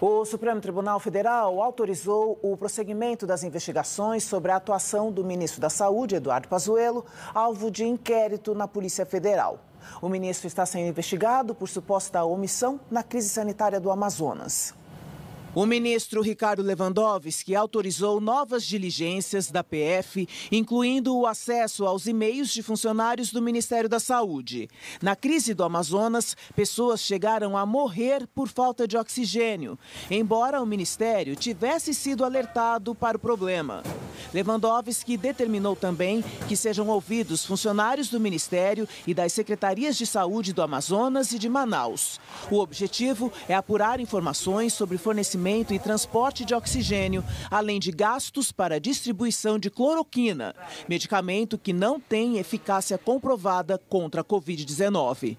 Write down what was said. O Supremo Tribunal Federal autorizou o prosseguimento das investigações sobre a atuação do ministro da Saúde, Eduardo Pazuello, alvo de inquérito na Polícia Federal. O ministro está sendo investigado por suposta omissão na crise sanitária do Amazonas. O ministro Ricardo Lewandowski autorizou novas diligências da PF, incluindo o acesso aos e-mails de funcionários do Ministério da Saúde. Na crise do Amazonas, pessoas chegaram a morrer por falta de oxigênio, embora o Ministério tivesse sido alertado para o problema. Lewandowski determinou também que sejam ouvidos funcionários do Ministério e das Secretarias de Saúde do Amazonas e de Manaus. O objetivo é apurar informações sobre fornecimento e transporte de oxigênio, além de gastos para distribuição de cloroquina, medicamento que não tem eficácia comprovada contra a Covid-19.